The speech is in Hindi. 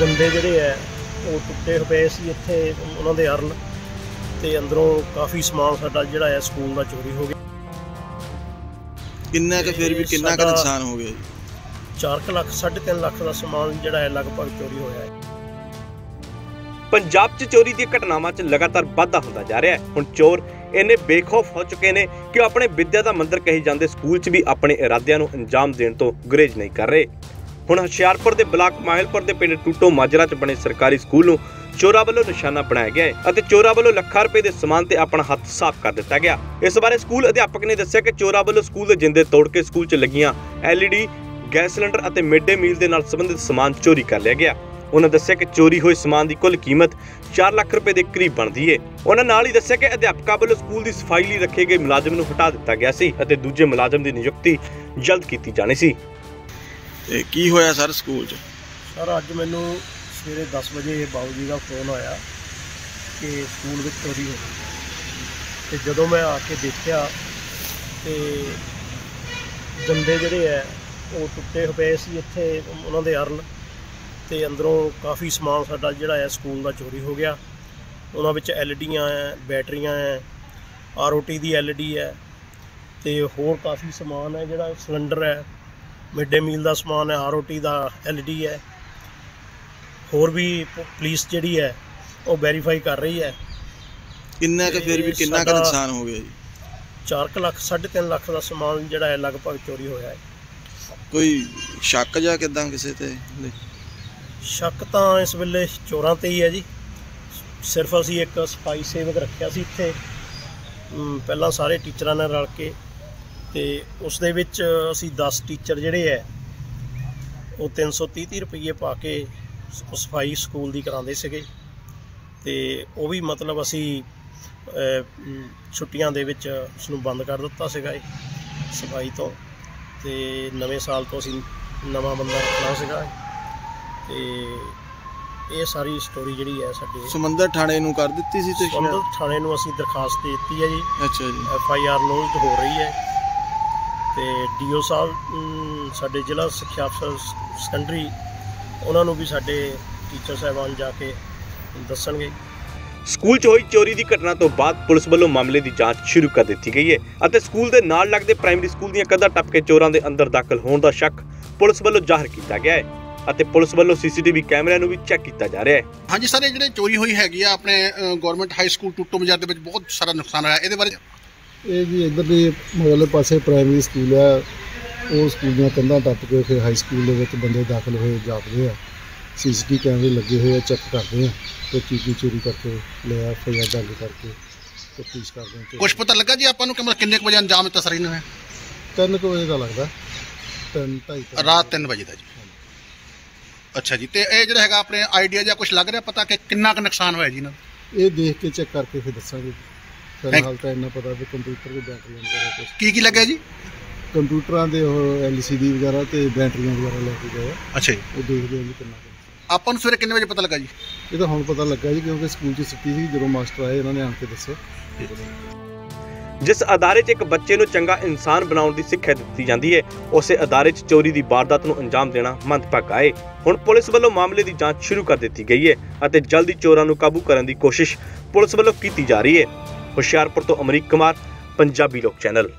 जंदे जोड़े है वो टुटे पे सी इत्थे उन्होंने अरन तो अंदरों काफ़ी समान साडा जिहड़ा है स्कूल का चोरी हो गया। किन्ना फिर भी किन्ना का नुकसान हो गया? 4 लाख 3.5 लाख का समान जिहड़ा है लगभग चोरी होया है। पंजाब 'ਚ चोरी दी घटनावां 'ਚ लगातार वाधा होंदा जा रहा है। हुण चोर इन्ने बेखौफ हो चुके हैं कि अपने विद्या का मंदिर कही जाते स्कूल 'ਚ भी अपने इरादियां नूं अंजाम देने तो गुरेज नहीं कर रहे। हुण हुशियारपुर के ब्लाक माहलपुर के पिंड टूटो माजरा च बने सरकारी स्कूल नूं चोरां वल्लों निशाना बनाया गया है अते चोरां वल्लों लाखां रुपए के समान ते अपना हथ साफ कर दिता गया। इस बारे स्कूल अध्यापक ने दस्सिया कि चोरां वल्लों स्कूल दे जिंदे तोड़ के स्कूल च लगियां LED गैस सिलेंडर अते मिड डे मील दे नाल संबंधित समान चोरी कर लिया गया। उन्होंने दस्सिया कि चोरी हुई समान की कुल कीमत 4 लाख रुपए के करीब बनती है। उन्होंने नाल ही दस्सिया कि अध्यापकों वल्लों स्कूल की सफाई लई रखे गए मुलाजम नूं हटा दिता गया सी अते दूजे मुलाजम की नियुक्ति जल्द की जानी सी। की होया सर स्कूल? सर अज मैनू सवेरे 10 बजे बाबू जी का फोन आया कि स्कूल में चोरी हो गई। तो जो मैं आके देखा तो जंदे जोड़े है वो टुटे पे सी इत्थे उन्होंने अरन तो अंदरों काफ़ी समान साडा जिहड़ा है स्कूल का चोरी हो गया। उन्हां विच LEDs है, बैटरियां है, ROT की LED है तो होर काफ़ी समान है जिहड़ा सिलेंडर है, मिड डे मील का समान है, ROT का LED है, होर भी पुलिस जी है वह वेरीफाई कर रही है। किन्ना का फिर भी किन्ना का नुकसान हो गया? जी 4 लाख 3.5 लाख का समान जिहड़ा है लगभग चोरी होया है। कोई शक जा किदां किसे ते? शक तो इस वेले चोरां ते ही है जी। सिर्फ असीं एक सफाई सेवक रखिया सी इत्थे पहलां सारे टीचरां नाल रल के तो उस दे विच असी 10 टीचर जिहड़े है वो 330 रुपये पा के सफाई स्कूल की कराते सके तो वह भी मतलब असी छुट्टियां दे विच उसनूं बंद कर दिता सीगा सफाई तो। नवे साल तो असी नवा बंदा रखना सीगा ते ये सारी स्टोरी जिहड़ी है साडी समंदर थाणे नूं कर दित्ती सी ते समंदर थाणे नूं असी दरखास्त दे दित्ती है जी। अच्छा जी। FIR लॉन्च हो रही है तो DO साहब साडे जिला सिक्ख्या अफसर सेकेंडरी उन्होंने भी साडे टीचर साहबान जाके दसणगे। स्कूल च हुई चोरी की घटना तो बाद पुलिस वालों मामले की जांच शुरू कर दी गई है और स्कूल के नाल लगते प्राइमरी स्कूल दी कदा टप के चोरों के अंदर दाखिल होने का शक पुलिस वालों जाहिर किया गया है ਅਤੇ ਪੁਲਿਸ ਵੱਲੋਂ CCTV ਕੈਮਰਿਆਂ ਨੂੰ ਵੀ ਚੈੱਕ ਕੀਤਾ ਜਾ ਰਿਹਾ ਹੈ। ਹਾਂਜੀ ਸਰ, ਇਹ ਜਿਹੜੇ ਚੋਰੀ ਹੋਈ ਹੈਗੀ ਆ ਆਪਣੇ government high school Tutto Majra ਦੇ ਵਿੱਚ ਬਹੁਤ ਸਾਰਾ ਨੁਕਸਾਨ ਹੋਇਆ, ਇਹਦੇ ਬਾਰੇ? ਇਹ ਜੀ ਇੱਧਰ ਦੇ ਮਗਲੇ ਪਾਸੇ ਪ੍ਰਾਇਮਰੀ ਸਕੂਲ ਆ, ਉਹ ਸਕੂਲ ਦੀਆਂ ਕੰਧਾਂ ਟੱਪ ਕੇ ਫਿਰ ਹਾਈ ਸਕੂਲ ਦੇ ਵਿੱਚ ਬੰਦੇ ਦਾਖਲ ਹੋਏ ਜਾਪਦੇ ਆ। CCTV ਕੈਮਰੇ ਲੱਗੇ ਹੋਏ ਆ, ਚੈੱਕ ਕਰਦੇ ਆ ਤੇ ਕੀ ਚੋਰੀ ਕਰਕੇ ਲਿਆ ਫਿਰ ਦੰਗ ਕਰਕੇ ਤੇ ਪੀਸ ਕਰਦੇ ਆ। ਕੁਝ ਪਤਾ ਲੱਗਾ ਜੀ ਆਪਾਂ ਨੂੰ ਕਿ ਕਿੰਨੇ ਕੁ ਵਜੇ ਅੰਜਾਮ ਦਿੱਤਾ ਸਰ ਇਹਨਾਂ ਨੇ? 3 ਵਜੇ ਦਾ ਲੱਗਦਾ, 3:30 ਰਾਤ 3 ਵਜੇ ਦਾ ਜੀ। अच्छा जी, तो यह जो है अपने आइडिया या कुछ लग रहा पता कि कितना का नुकसान होया जी? ना ये देख के चेक करके फिर दसांगे। फिलहाल तो इन्ना पता भी कंप्यूटर के बैटरी वगैरह की लगे जी, कंप्यूटर के LCD वगैरह तो बैटरियां वगैरह लैके गए। अच्छा जी, वो देखते हैं जी कितना आप सवेरे कितने बजे पता लगा जी? ये तो हम पता लगा जी क्योंकि स्कूल की छुट्टी थी, जो मास्टर आए इन्होंने आके दस्या। जिस अदारे च एक बच्चे को चंगा इंसान बनाने की सिक्ख्या दी जाती है उस अदारे च चोरी की वारदात को अंजाम देना मंदभागा है। हुण पुलिस वालों मामले की जांच शुरू कर दी गई है और जल्द ही चोरों को काबू करने की कोशिश पुलिस वालों की जा रही है। हुशियारपुर तो अमरीक कुमार, पंजाबी लोक चैनल।